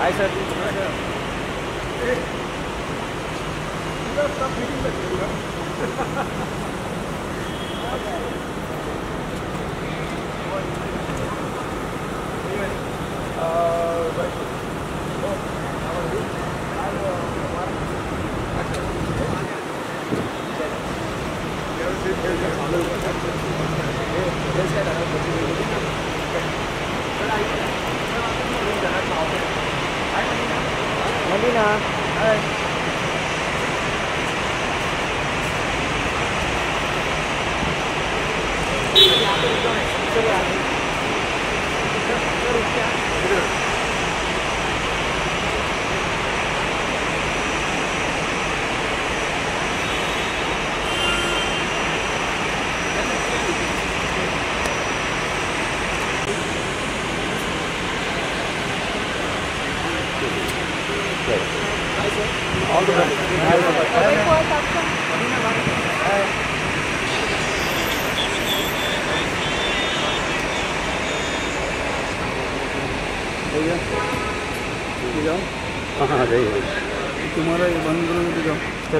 Hi sir. All the